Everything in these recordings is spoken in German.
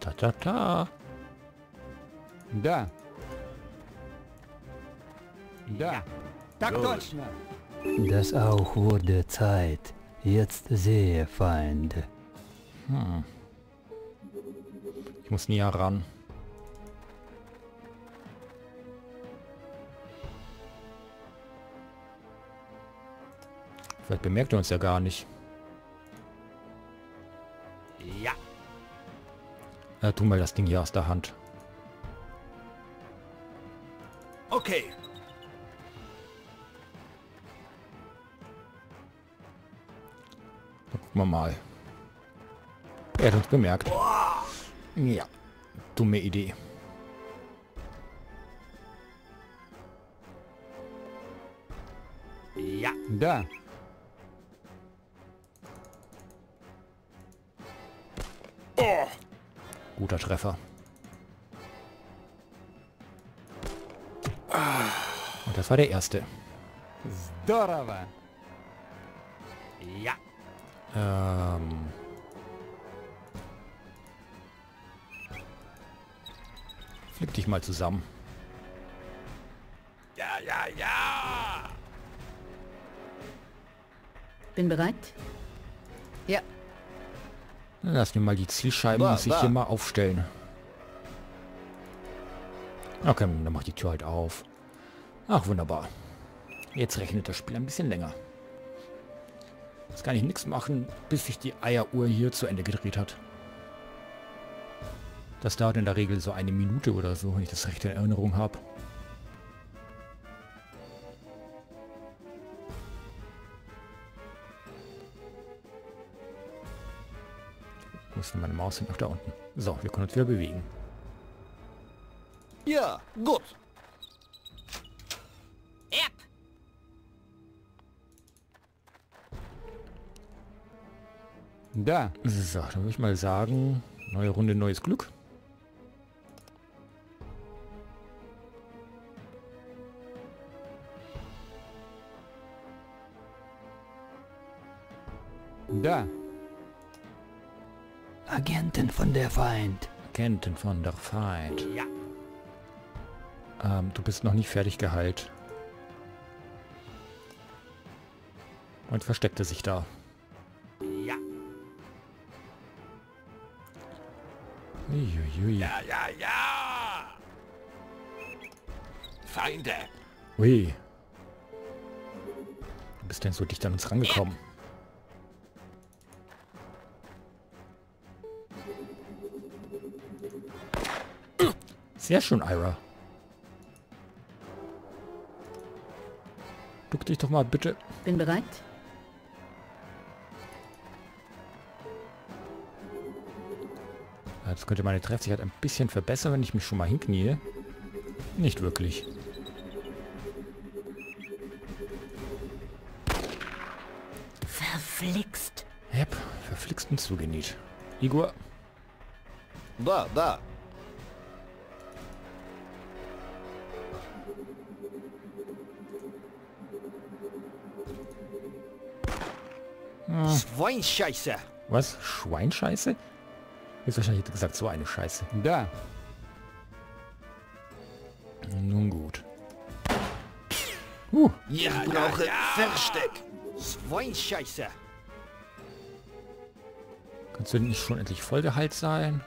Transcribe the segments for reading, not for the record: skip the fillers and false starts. Ta-ta-ta. Da. Da. Tak точно. Das auch wurde Zeit. Jetzt sehe Feinde. Hm. Ich muss näher ran. Vielleicht bemerkt er uns ja gar nicht. Ja. Na, tu mal das Ding hier aus der Hand. Okay. Gucken wir mal. Er hat uns bemerkt. Ja. Dumme Idee. Ja. Da. Guter Treffer. Und das war der erste. Здорово. Ja. Flick dich mal zusammen. Ja, ja, ja. Bin bereit? Ja. Lass mir mal die Zielscheiben, muss ich hier mal aufstellen. Okay, dann mach die Tür halt auf. Ach, wunderbar. Jetzt rechnet das Spiel ein bisschen länger. Jetzt kann ich nichts machen, bis sich die Eieruhr hier zu Ende gedreht hat. Das dauert in der Regel so eine Minute oder so, wenn ich das recht in Erinnerung habe. Meine Maus hin, nach da unten. So, wir können uns wieder bewegen. Ja, gut. Yep. Da. So, dann würde ich mal sagen, neue Runde, neues Glück. Da. Agenten von der Feind. Agenten von der Feind. Ja. Du bist noch nicht fertig geheilt. Und versteckte sich da. Ja. Uiuiui. Ja, ja, ja. Feinde. Ui. Du bist denn so dicht an uns rangekommen. Ja. Sehr schön, Ira. Duck dich doch mal bitte. Bin bereit. Jetzt könnte meine Treffsicherheit ein bisschen verbessern, wenn ich mich schon mal hinknie. Nicht wirklich. Verflixt. Hep, verflixt und zugenäht. Igor. Da, da. Schweinscheiße. Was? Schweinscheiße? Jetzt wahrscheinlich gesagt, so eine Scheiße. Da. Nun gut. Ja, ich brauche Versteck. Schweinscheiße. Kannst du denn nicht schon endlich vollgeheilt sein?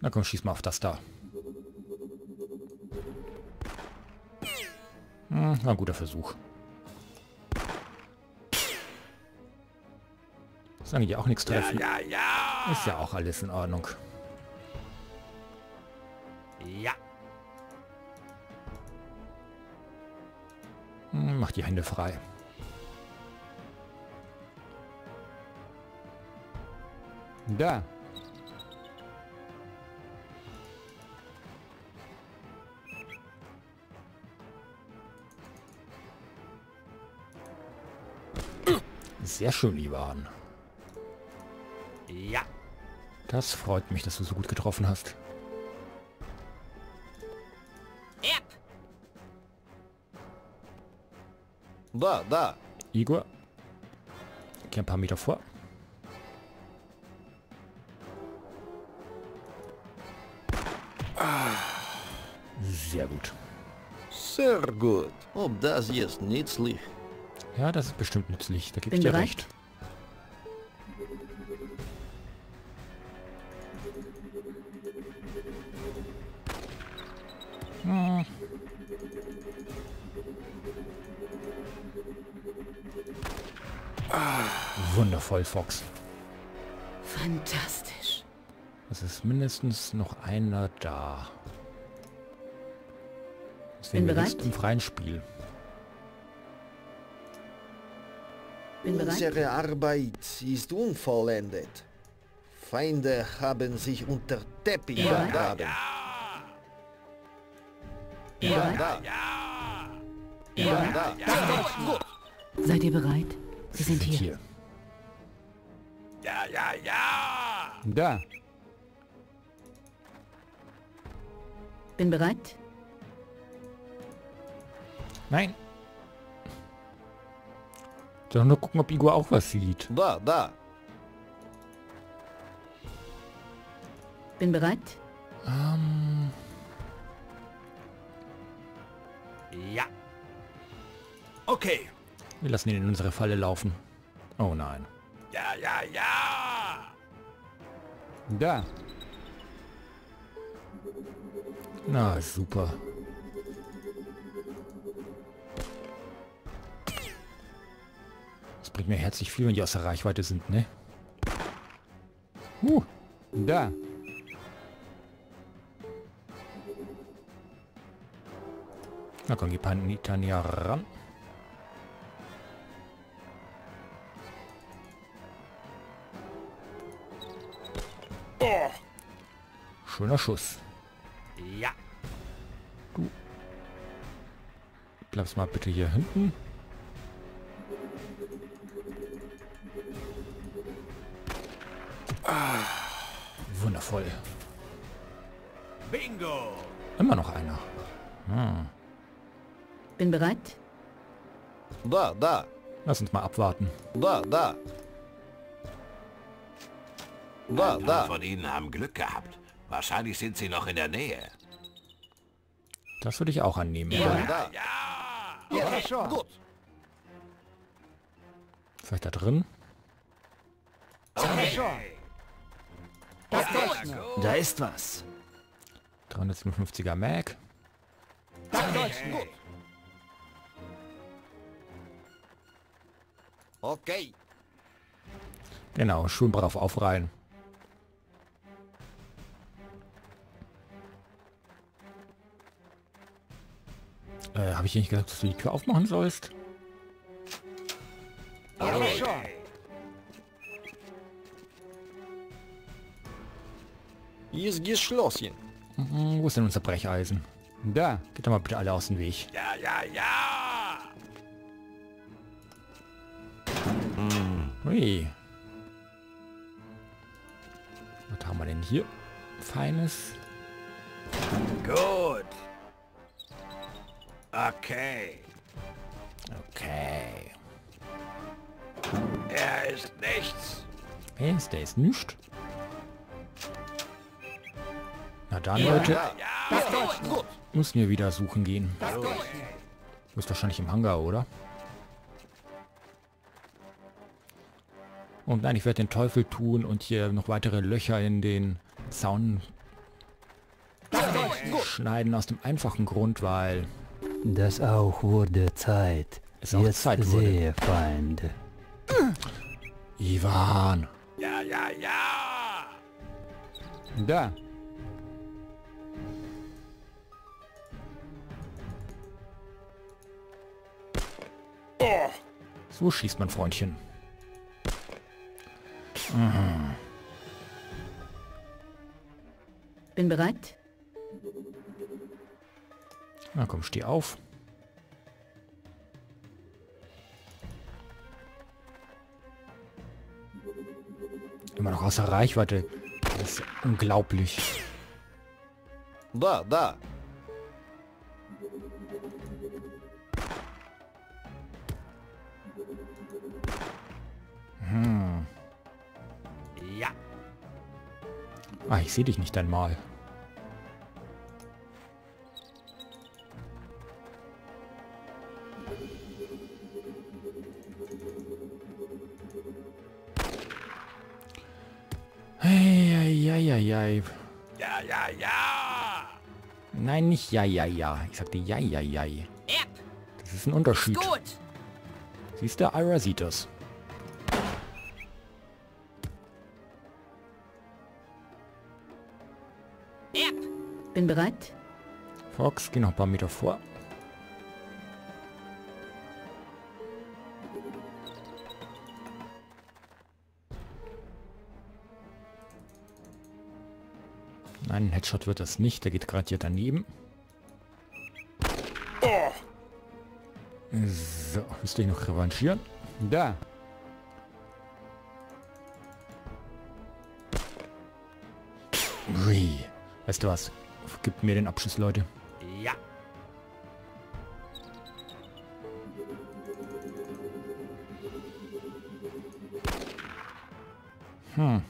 Na komm, schieß mal auf das da. War ein guter Versuch. Sagen die auch nichts treffen. Ja, ja, ja. Ist ja auch alles in Ordnung. Ja. Mach die Hände frei. Da. Sehr schön, Ivan. Ja. Das freut mich, dass du so gut getroffen hast. Yep. Da. Igor. Geh ein paar Meter vor. Sehr gut. Sehr gut. Ob das jetzt nützlich? Ja, das ist bestimmt nützlich. Da gebe ich dir recht. Hm. Ah, wundervoll, Fox. Fantastisch. Es ist mindestens noch einer da. Deswegen bin bereit. Im freien Spiel. Bin bereit. Unsere Arbeit ist unvollendet. Feinde haben sich unter Teppich vergraben. Seid ihr bereit? Sie sind hier. Ja. Da. Bin bereit. Nein. Doch nur gucken, ob Igor auch was sieht. Da. Bin bereit. Ja. Okay. Wir lassen ihn in unsere Falle laufen. Oh nein. Ja. Da. Na, super. Das bringt mir herzlich viel, wenn die aus der Reichweite sind, ne? Da. Na komm, die Panitania ran. Oh. Schöner Schuss. Ja. Du bleibst mal bitte hier hinten. Ah. Wundervoll. Bingo. Immer noch einer. Bin bereit. Da. Lass uns mal abwarten. Da. Ein paar von ihnen haben Glück gehabt. Wahrscheinlich sind sie noch in der Nähe. Das würde ich auch annehmen. Ja, schon. Gut. Vielleicht da drin? Okay. Da ist was. 357er Mag. Gut. Okay. Genau, schön brav aufreihen. Habe ich nicht gesagt, dass du die Tür aufmachen sollst? Okay. Ist geschlossen. Wo ist denn unser Brecheisen? Da. Geht doch mal bitte alle aus dem Weg. Ja. Ui. Was haben wir denn hier? Feines. Gut. Okay. Er ist nichts. Er ist nichts. Na dann, Leute. Ja. Müssen wir wieder suchen gehen. Du bist wahrscheinlich im Hangar, oder? Und nein, ich werde den Teufel tun und hier noch weitere Löcher in den Zaun schneiden aus dem einfachen Grund, weil das auch wurde Zeit. Es ist jetzt Zeit wurde. Seefeind. Ivan. Ja. Da. Oh. So schießt man, Freundchen. Bin bereit. Na komm, steh auf. Immer noch außer Reichweite. Das ist unglaublich. Da. Hm. Ja. Ah, ich sehe dich nicht einmal. Nein, nicht ja, ja, ja. Ich sagte ja, ja, ja. Das ist ein Unterschied. Gut. Siehst du, Ira sieht das. Bin bereit. Fox, geh noch ein paar Meter vor. Nein, ein Headshot wird das nicht. Der geht gerade hier daneben. Oh. So, müsste ich noch revanchieren? Da. Ui. Weißt du was? Gib mir den Abschuss, Leute. Ja. Hm.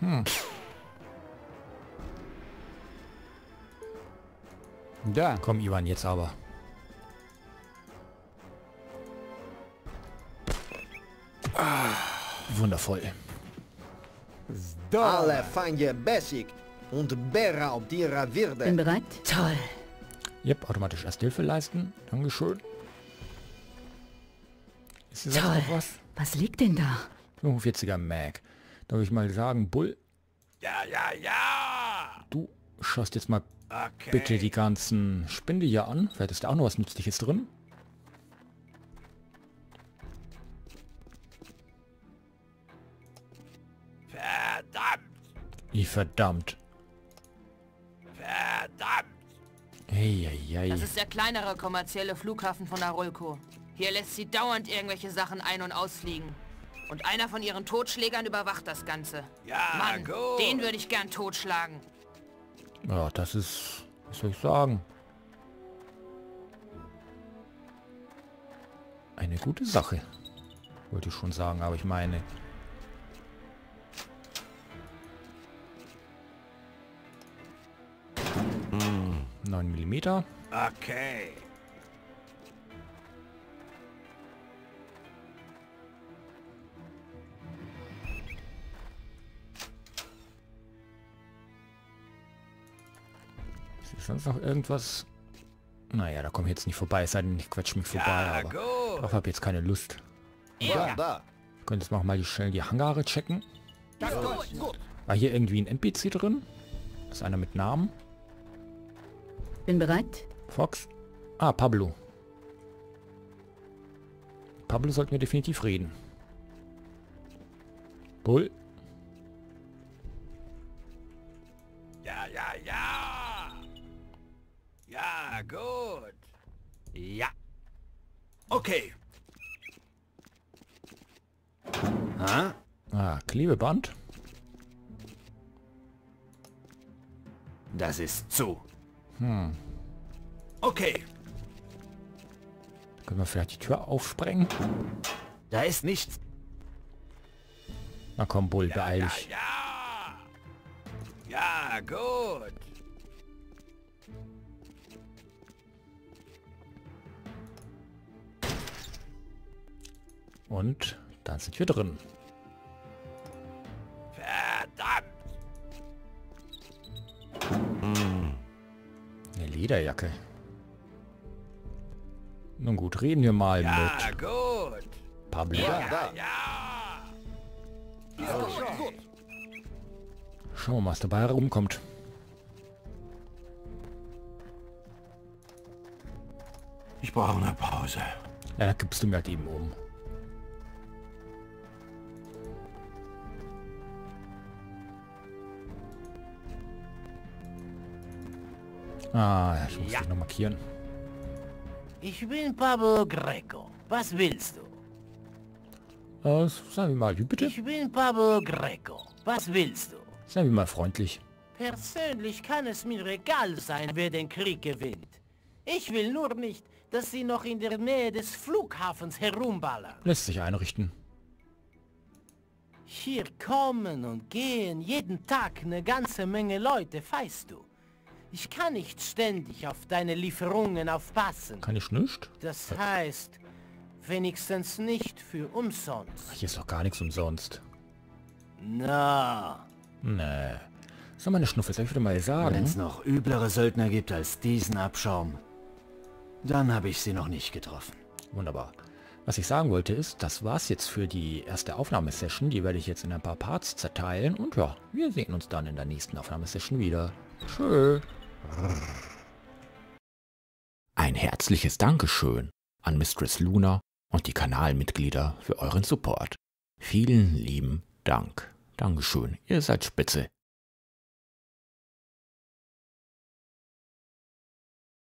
Hm. Da. Komm, Ivan, jetzt aber. Ah, wundervoll. Alle Feinde besiegt und beraubt ihrer Würde. Bin bereit? Toll. Yep, automatisch erst Hilfe leisten. Dankeschön. Ist das toll. Was liegt denn da? 45er Mag. Darf ich mal sagen, Bull? Ja, ja, ja! Du schaust jetzt mal bitte die ganzen Spinde hier an. Vielleicht ist da auch noch was Nützliches drin. Verdammt! Verdammt! Hey, hey, hey. Das ist der kleinere kommerzielle Flughafen von Arulco. Hier lässt sie dauernd irgendwelche Sachen ein- und ausfliegen. Und einer von ihren Totschlägern überwacht das Ganze. Ja, Mann, gut. Den würde ich gern totschlagen. Ja, das ist... Was soll ich sagen? Eine gute Sache. Wollte ich schon sagen, aber ich meine... Hm, 9 Millimeter. Okay. Sonst noch irgendwas? Naja, da komme ich jetzt nicht vorbei, es sei denn, ich quetsche mich vorbei, aber darauf habe ich jetzt keine Lust. Ja. Da. Wir können jetzt mal schnell die Hangare checken. War hier irgendwie ein NPC drin? Ist einer mit Namen? Bin bereit. Fox? Ah, Pablo. Pablo sollten wir definitiv reden. Bull? Ja, ja, ja! Ja, gut. Ja. Okay. Ha? Ah, Klebeband. Das ist zu. Hm. Okay. Können wir vielleicht die Tür aufsprengen? Da ist nichts. Na komm, Bull, beeil dich. Ja, ja. Ja, gut. Und dann sind wir drin. Verdammt! Hm. Eine Lederjacke. Nun gut, reden wir mal mit gut. Pablo. Ja. Okay. Schauen wir mal, was dabei herumkommt. Ich brauche eine Pause. Ja, da gibst du mir halt eben um. Ah, ich muss dich noch markieren. Ich bin Pablo Greco. Was willst du? Sagen wir mal, wie bitte? Ich bin Pablo Greco. Was willst du? Sagen wir mal freundlich. Persönlich kann es mir egal sein, wer den Krieg gewinnt. Ich will nur nicht, dass sie noch in der Nähe des Flughafens herumballern. Lässt sich einrichten. Hier kommen und gehen jeden Tag eine ganze Menge Leute, weißt du. Ich kann nicht ständig auf deine Lieferungen aufpassen. Kann ich nicht? Das heißt, wenigstens nicht für umsonst. Hier ist doch gar nichts umsonst. Na. Nee. So, meine Schnuffe, das soll ich wieder mal sagen. Wenn es noch üblere Söldner gibt als diesen Abschaum, dann habe ich sie noch nicht getroffen. Wunderbar. Was ich sagen wollte ist, das war's jetzt für die erste Aufnahmesession. Die werde ich jetzt in ein paar Parts zerteilen. Und ja, wir sehen uns dann in der nächsten Aufnahmesession wieder. Tschö. Ein herzliches Dankeschön an Mistress Luna und die Kanalmitglieder für euren Support. Vielen lieben Dank. Dankeschön, ihr seid spitze.